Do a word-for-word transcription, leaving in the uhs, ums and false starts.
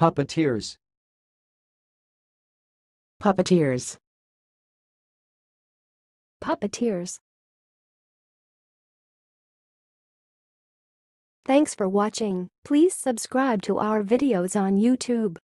Puppeteers. Puppeteers. Puppeteers. Thanks for watching. Please subscribe to our videos on YouTube.